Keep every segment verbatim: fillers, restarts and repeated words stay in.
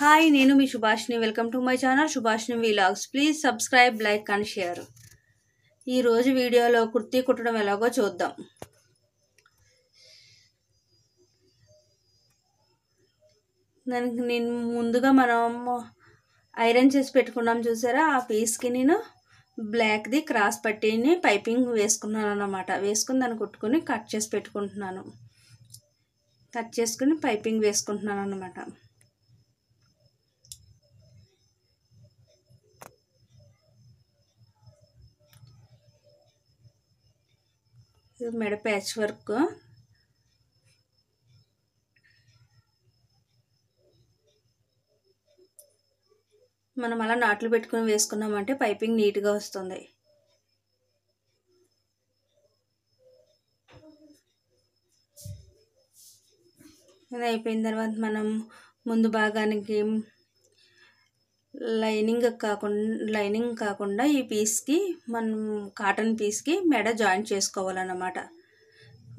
High नेनु मी Subhashini welcome to my channel Subhashini vlogs please subscribe like and share. ई रोजु वीडियोलो कुर्ती कुट्टडम एलागो चूद्दाम। दानिकि नेनु मुंदुगा मनम ఐరన్ చేసి పెట్టుకున్నాం చూసారా, ఆ పీస్ కి నేను బ్లాక్ ది క్రాస్ పట్టీని పైపింగ్ వేసుకున్నాను అన్నమాట। వేసుకుని దాన్ని కొట్టుకొని కట్ చేసి పెట్టుకుంటున్నాను, కట్ చేసుకొని పైపింగ్ వేసుకుంటున్నాను అన్నమాట। ఇది మెడ ప్యాచ్ వర్క్, మనం అలా నాట్లు పెట్టుకొని వేసుకున్నామంటే పైపింగ్ నీట్గా వస్తుంది। ఇది అయిపోయిన తర్వాత మనం ముందు భాగానికి లైనింగ్ కాకుండా లైనింగ్ కాకుండా ఈ పీస్కి మనం కాటన్ పీస్కి మెడ జాయింట్ చేసుకోవాలన్నమాట।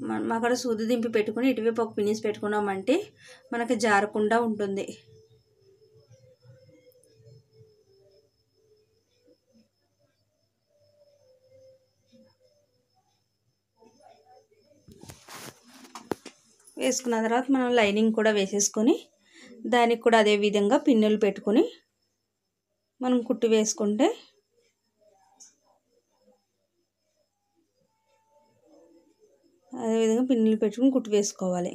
మనం అక్కడ సూది దింపి పెట్టుకుని ఇటువైపు ఒక పినిస్ పెట్టుకున్నామంటే మనకి జారకుండా ఉంటుంది। వేసుకున్న తర్వాత మనం లైనింగ్ కూడా వేసేసుకొని దానికి కూడా అదే విధంగా పిన్నులు పెట్టుకొని మనం కుట్టు వేసుకుంటే అదే విధంగా పిన్నులు పెట్టుకొని కుట్టు వేసుకోవాలి।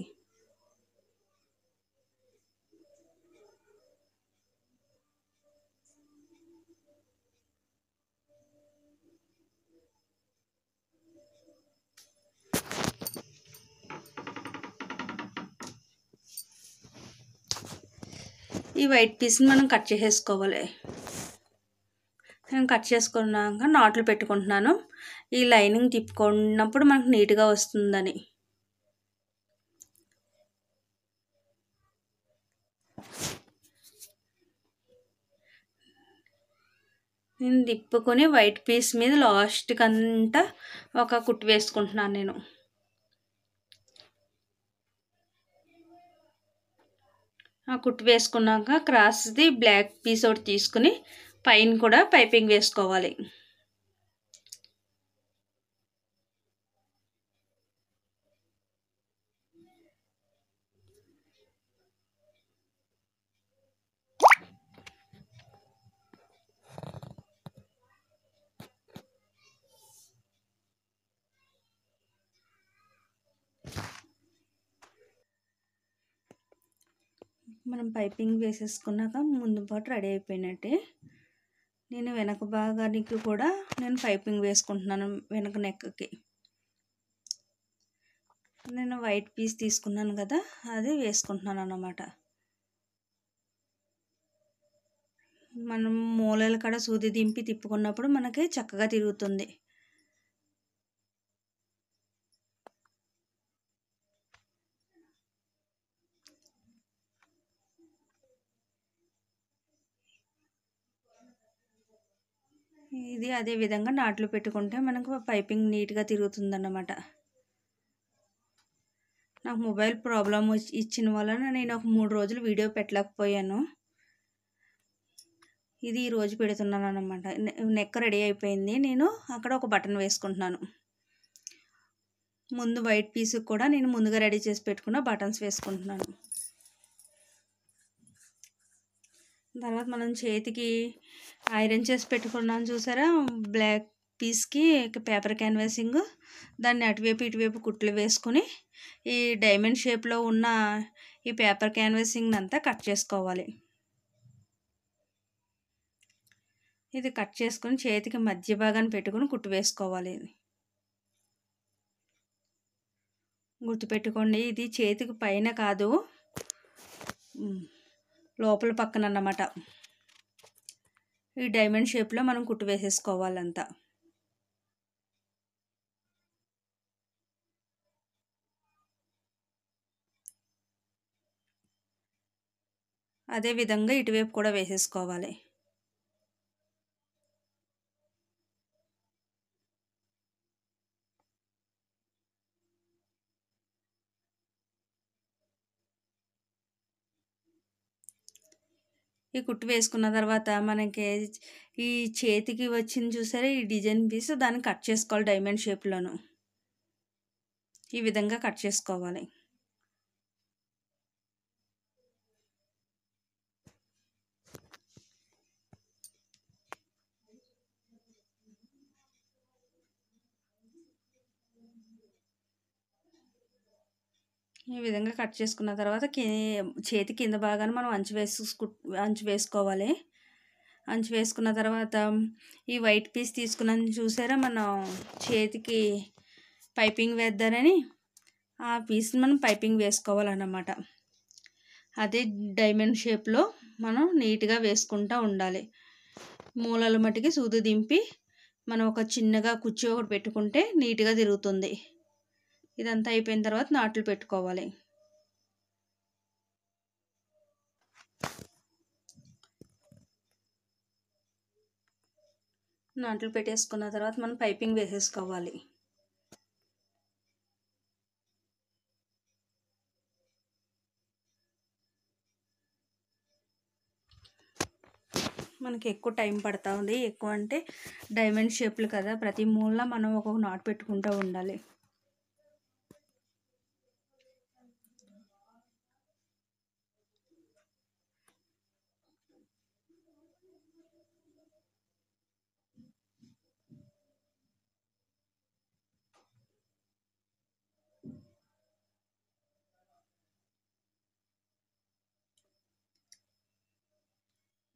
ఈ వైట్ పీస్ ని మనం కట్ చేసేసుకోవాలి। నేను కట్ చేసుకున్నాక నాట్లు పెట్టుకుంటున్నాను, ఈ లైనింగ్ తిప్పుకున్నప్పుడు మనకు నీట్గా వస్తుందని। నేను తిప్పుకొని వైట్ పీస్ మీద లాస్ట్కి అంతా ఒక కుట్టు వేసుకుంటున్నాను నేను। ఆ కుట్టు వేసుకున్నాక క్రాస్ది బ్లాక్ పీస్ ఒకటి తీసుకుని పైన కూడా పైపింగ్ వేసుకోవాలి। మనం పైపింగ్ వేసేసుకున్నాక ముందు పాటు రెడీ అయిపోయినట్టే। నేను వెనక భాగానికి కూడా నేను పైపింగ్ వేసుకుంటున్నాను వెనక నెక్కకి। నేను వైట్ పీస్ తీసుకున్నాను కదా, అది వేసుకుంటున్నాను అన్నమాట। మనం మూలల కాడ సూది దింపి తిప్పుకున్నప్పుడు మనకి చక్కగా తిరుగుతుంది। ఇది అదే విధంగా నాట్లు పెట్టుకుంటే మనకు పైపింగ్ నీట్గా తిరుగుతుందన్నమాట। నాకు మొబైల్ ప్రాబ్లం ఇచ్చిన వలన నేను ఒక మూడు రోజులు వీడియో పెట్టలేకపోయాను, ఇది ఈరోజు పెడుతున్నాను అన్నమాట। నెక్ రెడీ అయిపోయింది, నేను అక్కడ ఒక బటన్ వేసుకుంటున్నాను। ముందు వైట్ పీస్ కూడా నేను ముందుగా రెడీ చేసి పెట్టుకున్న బటన్స్ వేసుకుంటున్నాను। తర్వాత మనం చేతికి ఐరన్ చేసి పెట్టుకున్నాం చూసారా, బ్లాక్ పీస్కి పేపర్ క్యాన్వాసింగ్ దాన్ని అటువైపు ఇటువైపు కుట్లు వేసుకుని ఈ డైమండ్ షేప్లో ఉన్న ఈ పేపర్ క్యాన్వాసింగ్ అంతా కట్ చేసుకోవాలి। ఇది కట్ చేసుకుని చేతికి మధ్య భాగాన్ని పెట్టుకుని కుట్టు వేసుకోవాలి। గుర్తుపెట్టుకోండి, ఇది చేతికి పైన కాదు, లోపల పక్కన అన్నమాట। ఈ డైమండ్ షేప్లో మనం కుట్టు వేసేసుకోవాలంతా। అదేవిధంగా ఇటువైపు కూడా వేసేసుకోవాలి। ఈ కుట్టు వేసుకున్న తర్వాత మనకి ఈ చేతికి వచ్చింది చూసారా ఈ డిజైన్ పీస్ దాన్ని కట్ చేసుకోవాలి డైమండ్ షేప్ లోను ఈ విధంగా కట్ చేసుకోవాలి ఈ విధంగా కట్ చేసుకున్న తర్వాత చేతి కింద భాగాన మనం అంచు వేసుకు అంచు వేసుకోవాలి అంచు వేసుకున్న తర్వాత ఈ వైట్ పీస్ తీసుకున్నాను చూసారా మనం చేతికి పైపింగ్ వేద్దారని ఆ పీస్ని మనం పైపింగ్ వేసుకోవాలన్నమాట అదే డైమండ్ షేప్లో మనం నీట్గా వేసుకుంటూ ఉండాలి మూలల మట్టికి సూది దింపి మనం ఒక చిన్నగా కుచ్చి ఒకటి పెట్టుకుంటే నీట్గా తిరుగుతుంది ఇదంతా అయిపోయిన తర్వాత నాట్లు పెట్టుకోవాలి నాట్లు పెట్టేసుకున్న తర్వాత మనం పైపింగ్ వేసేసుకోవాలి మనకి ఎక్కువ టైం పడతా ఉంది ఎక్కువ అంటే డైమండ్ షేప్లు కదా ప్రతి మూలన మనం ఒక్కొక్క నాట్ పెట్టుకుంటూ ఉండాలి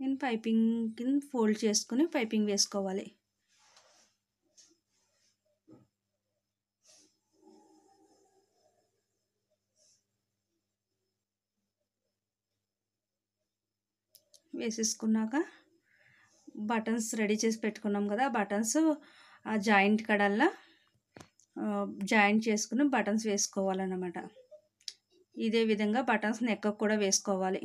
నేను పైపింగ్ ఫోల్డ్ చేసుకుని పైపింగ్ వేసుకోవాలి వేసేసుకున్నాక బటన్స్ రెడీ చేసి పెట్టుకున్నాం కదా బటన్స్ ఆ జాయింట్ కడల్లా జాయింట్ చేసుకుని బటన్స్ వేసుకోవాలన్నమాట ఇదే విధంగా బటన్స్ నెక్కకు కూడా వేసుకోవాలి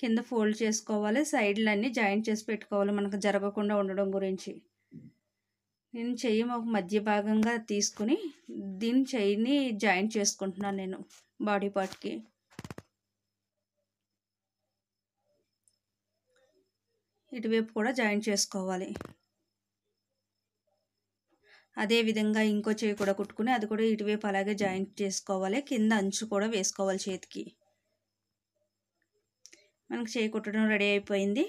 కింద ఫోల్డ్ చేసుకోవాలి సైడ్లు అన్నీ జాయింట్ చేసి పెట్టుకోవాలి మనకు జరగకుండా ఉండడం గురించి నేను చెయ్యి ఒక మధ్య భాగంగా తీసుకుని దీని చెయ్యిని జాయింట్ చేసుకుంటున్నాను నేను బాడీ పార్ట్కి ఇటువైపు కూడా జాయింట్ చేసుకోవాలి అదేవిధంగా ఇంకో చెయ్యి కూడా కుట్టుకుని అది కూడా ఇటువైపు అలాగే జాయింట్ చేసుకోవాలి కింద అంచు కూడా వేసుకోవాలి చేతికి మనకు చేయి కుట్టడం రెడీ అయిపోయింది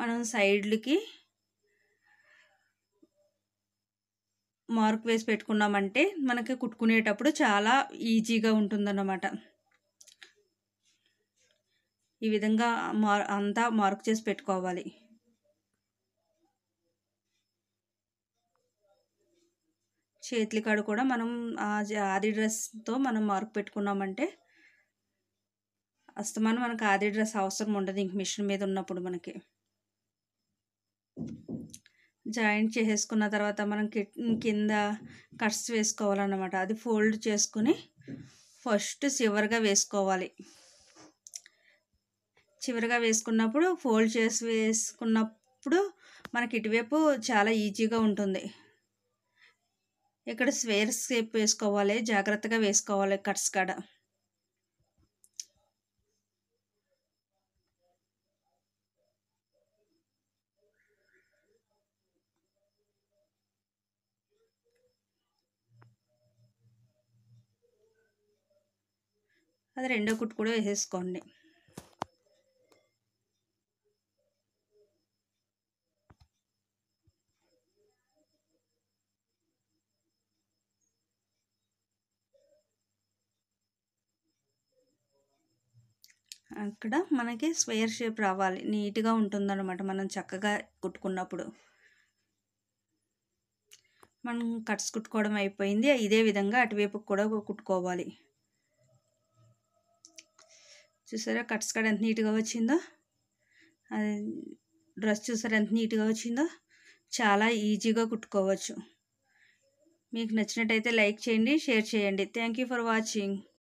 మనం సైడ్లకి మార్క్ వేసి పెట్టుకున్నామంటే మనకి కుట్టుకునేటప్పుడు చాలా ఈజీగా ఉంటుందన్నమాట ఈ విధంగా మార్ అంతా మార్క్ చేసి పెట్టుకోవాలి చేతుల కాడ కూడా మనం ఆది డ్రెస్తో మనం మార్క్ పెట్టుకున్నామంటే అస్తమానం మనకు ఆది డ్రెస్ అవసరం ఉండదు ఇంక మిషన్ మీద ఉన్నప్పుడు మనకి జాయింట్ చేసేసుకున్న తర్వాత మనం కింద కట్స్ వేసుకోవాలన్నమాట అది ఫోల్డ్ చేసుకుని ఫస్ట్ చివరిగా వేసుకోవాలి చివరిగా వేసుకున్నప్పుడు ఫోల్డ్ చేసి వేసుకున్నప్పుడు మనకి ఇటువైపు చాలా ఈజీగా ఉంటుంది ఇక్కడ స్క్వేర్ షేప్ వేసుకోవాలి జాగ్రత్తగా వేసుకోవాలి కట్స్ కాడ అది రెండో కుట్టు కూడా వేసేసుకోండి అక్కడ మనకి స్క్వేర్ షేప్ రావాలి నీట్గా ఉంటుందన్నమాట మనం చక్కగా కుట్టుకున్నప్పుడు మనం కట్స్ కుట్టుకోవడం అయిపోయింది ఇదే విధంగా అటువైపు కూడా కుట్టుకోవాలి చూసారా కట్స్ కాడ ఎంత నీట్గా వచ్చిందో డ్రెస్ చూసారా ఎంత నీట్గా వచ్చిందో చాలా ఈజీగా కుట్టుకోవచ్చు మీకు నచ్చినట్టయితే లైక్ చేయండి షేర్ చేయండి థ్యాంక్ యూ ఫర్ వాచింగ్.